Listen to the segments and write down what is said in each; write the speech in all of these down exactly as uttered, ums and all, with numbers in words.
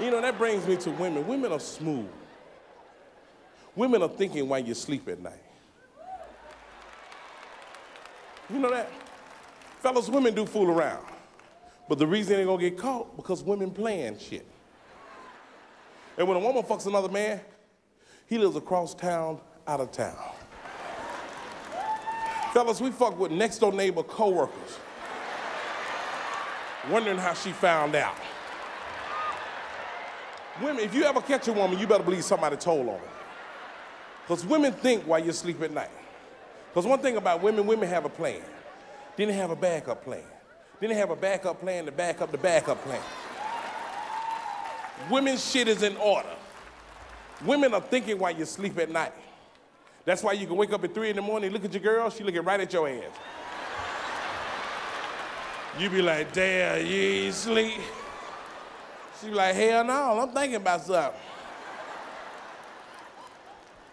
You know, that brings me to women. Women are smooth. Women are thinking while you sleep at night. You know that? Fellas, women do fool around. But the reason they're gonna get caught, because women plan shit. And when a woman fucks another man, he lives across town, out of town. Fellas, we fuck with next door neighbor coworkers, wondering how she found out. Women, if you ever catch a woman, you better believe somebody told on her. Because women think while you sleep at night. Because one thing about women, women have a plan. Then they have a backup plan. Then they have a backup plan to back up the backup plan. Women's shit is in order. Women are thinking while you sleep at night. That's why you can wake up at three in the morning, look at your girl, she looking right at your ass. You be like, damn, you ain't sleep. She be like, hell no, I'm thinking about something.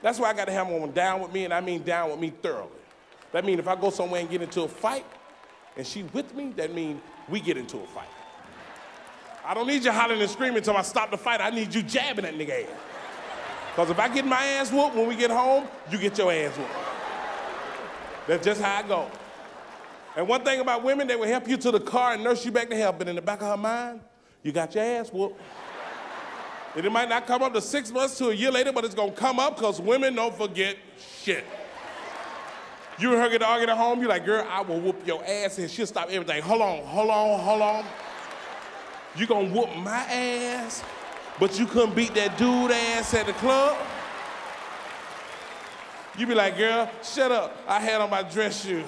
That's why I gotta have a woman down with me, and I mean down with me thoroughly. That means if I go somewhere and get into a fight, and she with me, that means we get into a fight. I don't need you hollering and screaming until I stop the fight. I need you jabbing that nigga ass. Because if I get my ass whooped, when we get home, you get your ass whooped. That's just how I go. And one thing about women, they will help you to the car and nurse you back to health, but in the back of her mind, you got your ass whooped. And it might not come up to six months to a year later, but it's gonna come up because women don't forget shit. You and her get to argue at home, you're like, girl, I will whoop your ass, and she'll stop everything. Hold on, hold on, hold on. You gonna whoop my ass, but you couldn't beat that dude ass at the club? You be like, girl, shut up. I had on my dress shoes.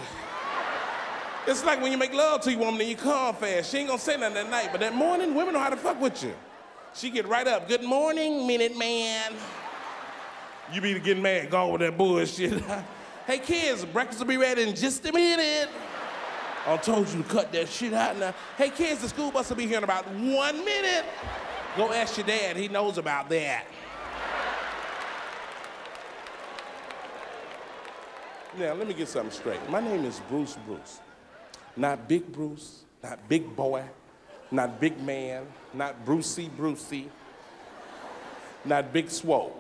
It's like when you make love to your woman and you come fast. She ain't gonna say nothing that night, but that morning, women know how to fuck with you. She get right up, good morning, minute man. You be getting mad, gone with that bullshit. Hey kids, breakfast will be ready in just a minute. I told you to cut that shit out now. Hey kids, the school bus will be here in about one minute. Go ask your dad, he knows about that. Now, let me get something straight. My name is Bruce Bruce. Not Big Bruce, not Big Boy, not Big Man, not Brucey Brucey, not Big Swole.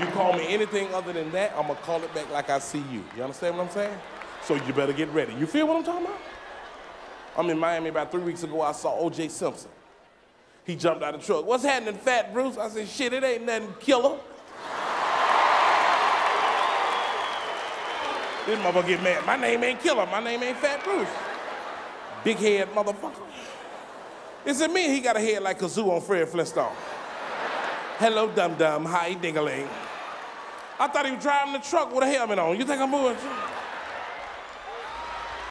You call me anything other than that, I'ma call it back like I see you. You understand what I'm saying? So you better get ready. You feel what I'm talking about? I'm in Miami about three weeks ago, I saw O J Simpson. He jumped out of the truck. What's happening, Fat Bruce? I said, shit, it ain't nothing killer. This motherfucker get mad. My name ain't Killer. My name ain't Fat Bruce. Big head motherfucker. Is it me? He got a head like Kazoo on Fred Flintstone. Hello, dum dum. Hi, ding-a-ling. I thought he was driving the truck with a helmet on. You think I'm moving?